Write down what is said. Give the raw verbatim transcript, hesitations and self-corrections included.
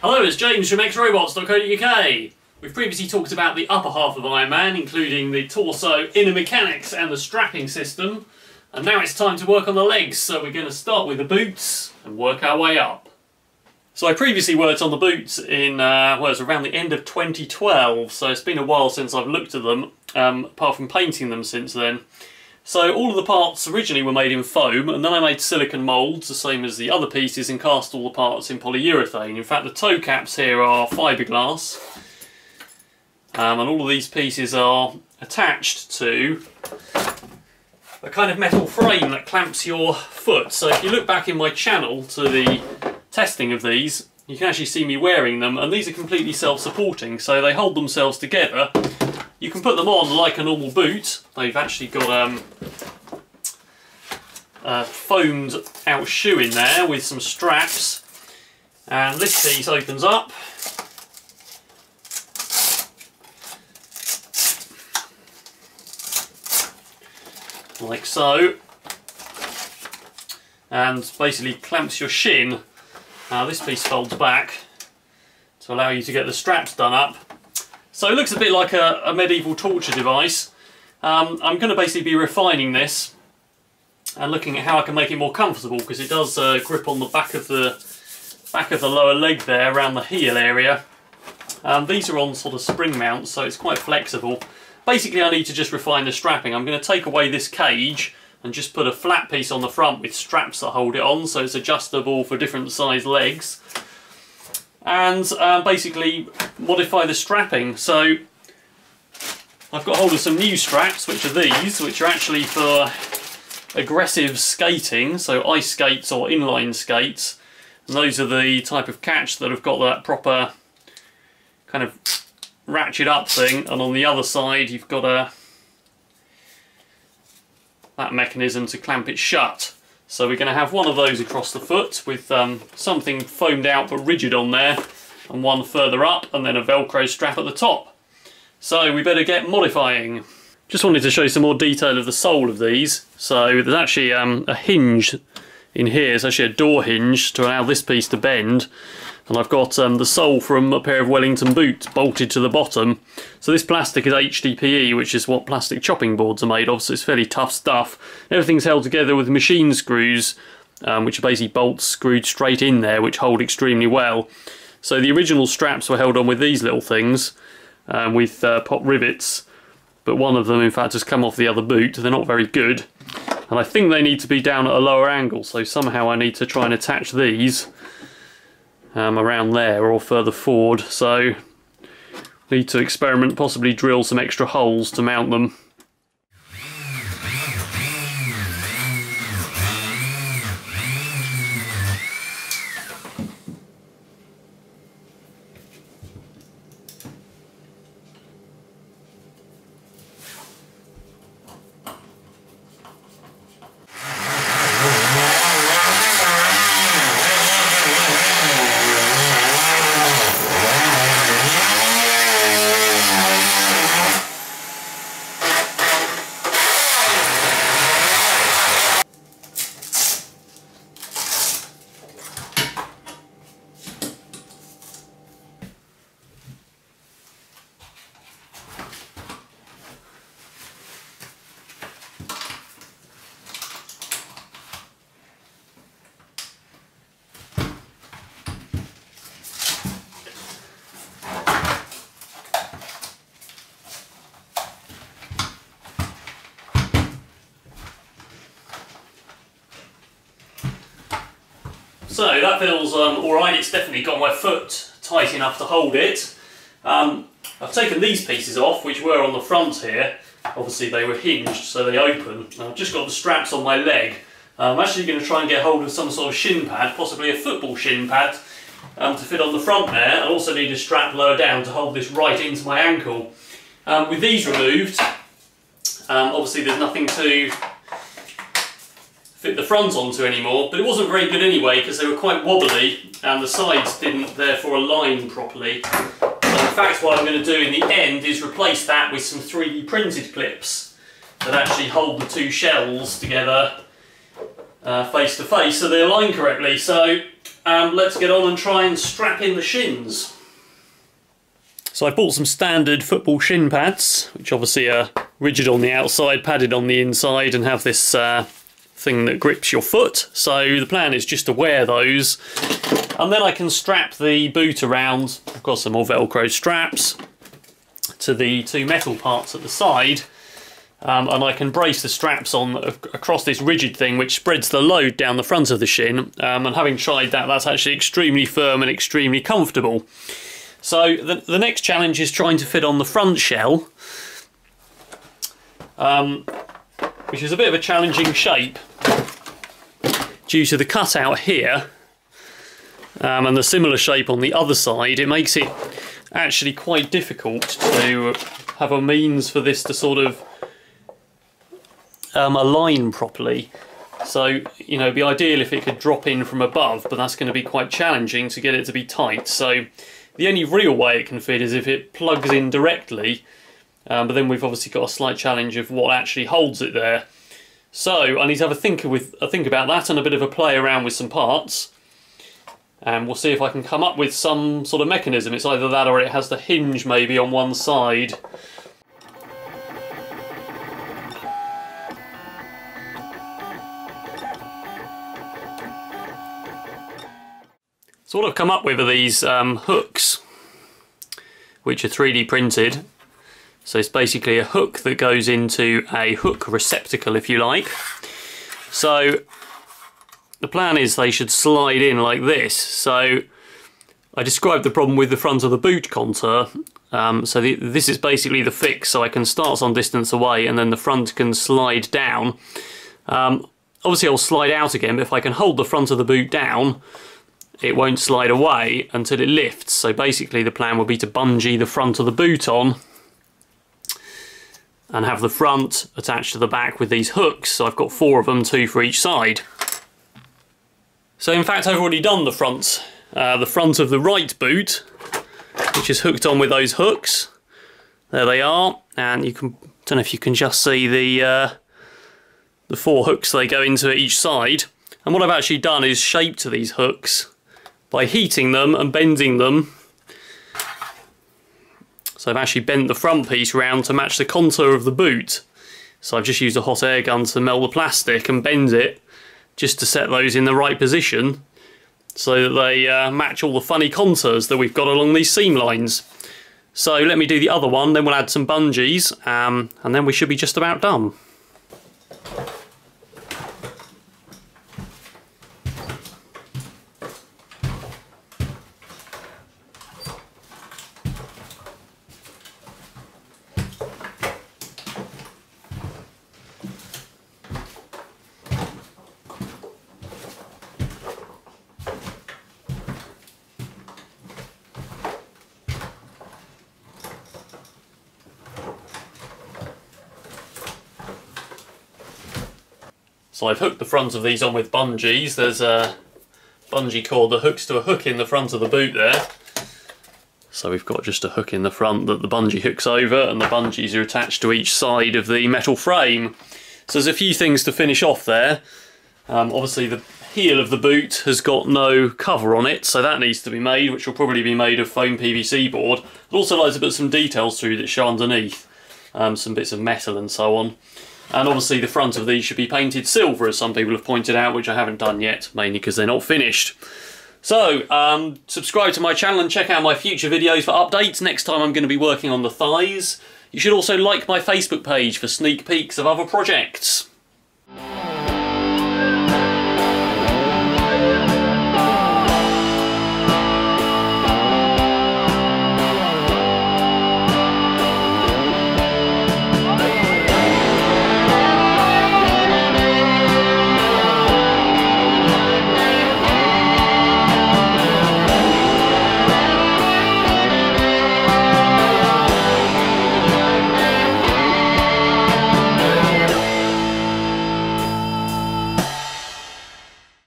Hello, it's James from X Robots dot co dot U K. We've previously talked about the upper half of Iron Man, including the torso, inner mechanics and the strapping system. And now it's time to work on the legs, so we're going to start with the boots and work our way up. So I previously worked on the boots in, uh, well, it's around the end of twenty twelve, so it's been a while since I've looked at them, um, apart from painting them since then. So all of the parts originally were made in foam, and then I made silicone moulds, the same as the other pieces, and cast all the parts in polyurethane. In fact, the toe caps here are fiberglass, um, and all of these pieces are attached to a kind of metal frame that clamps your foot. So if you look back in my channel to the testing of these, you can actually see me wearing them, and these are completely self-supporting, so they hold themselves together. You can put them on like a normal boot. They've actually got um, a foamed out shoe in there with some straps. And this piece opens up. Like so. And basically clamps your shin. Now this piece folds back to allow you to get the straps done up. So it looks a bit like a, a medieval torture device. Um, I'm going to basically be refining this and looking at how I can make it more comfortable, because it does uh, grip on the back of the back of the lower leg there, around the heel area. Um, these are on sort of spring mounts, so it's quite flexible. Basically, I need to just refine the strapping. I'm going to take away this cage and just put a flat piece on the front with straps that hold it on, so it's adjustable for different size legs. And uh, basically modify the strapping. So I've got hold of some new straps, which are these, which are actually for aggressive skating, so ice skates or inline skates, and those are the type of catch that have got that proper kind of ratchet up thing, and on the other side you've got a that mechanism to clamp it shut. So we're going to have one of those across the foot with um, something foamed out but rigid on there, and one further up, and then a Velcro strap at the top. So we better get modifying. Just wanted to show you some more detail of the sole of these. So there's actually um, a hinge in here. It's actually a door hinge to allow this piece to bend. And I've got um, the sole from a pair of Wellington boots bolted to the bottom. So this plastic is H D P E, which is what plastic chopping boards are made of, so it's fairly tough stuff. Everything's held together with machine screws, um, which are basically bolts screwed straight in there, which hold extremely well. So the original straps were held on with these little things, um, with uh, pop rivets, but one of them in fact has come off the other boot. They're not very good, and I think they need to be down at a lower angle, so somehow I need to try and attach these Um, around there or further forward, so need to experiment, possibly drill some extra holes to mount them. So that feels um, alright. It's definitely got my foot tight enough to hold it. Um, I've taken these pieces off, which were on the front here. Obviously they were hinged, so they open. And I've just got the straps on my leg. I'm actually going to try and get hold of some sort of shin pad, possibly a football shin pad, um, to fit on the front there. I also need a strap lower down to hold this right into my ankle. Um, with these removed, um, obviously there's nothing to fit the front onto anymore, but it wasn't very good anyway because they were quite wobbly and the sides didn't therefore align properly. So in fact what I'm going to do in the end is replace that with some three D printed clips that actually hold the two shells together uh, face to face so they align correctly. So Um, let's get on and try and strap in the shins. So I bought some standard football shin pads, which obviously are rigid on the outside, padded on the inside, and have this uh, thing that grips your foot. So the plan is just to wear those, and then I can strap the boot around. I've got some more Velcro straps to the two metal parts at the side, um, and I can brace the straps on across this rigid thing, which spreads the load down the front of the shin, um, and having tried that, that's actually extremely firm and extremely comfortable. So the, the next challenge is trying to fit on the front shell, um, which is a bit of a challenging shape due to the cutout here, um, and the similar shape on the other side. It makes it actually quite difficult to have a means for this to sort of um, align properly. So, you know, it'd be ideal if it could drop in from above, but that's going to be quite challenging to get it to be tight. So the only real way it can fit is if it plugs in directly, um, but then we've obviously got a slight challenge of what actually holds it there. So I need to have a think, with, a think about that and a bit of a play around with some parts, and we'll see if I can come up with some sort of mechanism. It's either that or it has the hinge maybe on one side. So what I've come up with are these um, hooks, which are three D printed. So it's basically a hook that goes into a hook receptacle, if you like. So the plan is they should slide in like this. So I described the problem with the front of the boot contour. Um, so the, this is basically the fix. So I can start some distance away and then the front can slide down. Um, obviously I'll slide out again, but if I can hold the front of the boot down, it won't slide away until it lifts. So basically the plan will be to bungee the front of the boot on and have the front attached to the back with these hooks. So I've got four of them, two for each side. So in fact I've already done the front, uh, the front of the right boot, which is hooked on with those hooks. There they are, and you can, I don't know if you can just see the, uh, the four hooks they go into each side. And what I've actually done is shaped these hooks by heating them and bending them. So I've actually bent the front piece round to match the contour of the boot. So I've just used a hot air gun to melt the plastic and bend it just to set those in the right position so that they uh, match all the funny contours that we've got along these seam lines. So let me do the other one, then we'll add some bungees, um, and then we should be just about done. So I've hooked the front of these on with bungees. There's a bungee cord that hooks to a hook in the front of the boot there. So we've got just a hook in the front that the bungee hooks over, and the bungees are attached to each side of the metal frame. So there's a few things to finish off there. Um, obviously the heel of the boot has got no cover on it, so that needs to be made, which will probably be made of foam P V C board. I'd also like to put some details through that show underneath, um, some bits of metal and so on. And obviously the front of these should be painted silver, as some people have pointed out, which I haven't done yet, mainly because they're not finished. So, um, subscribe to my channel and check out my future videos for updates. Next time I'm going to be working on the thighs. You should also like my Facebook page for sneak peeks of other projects.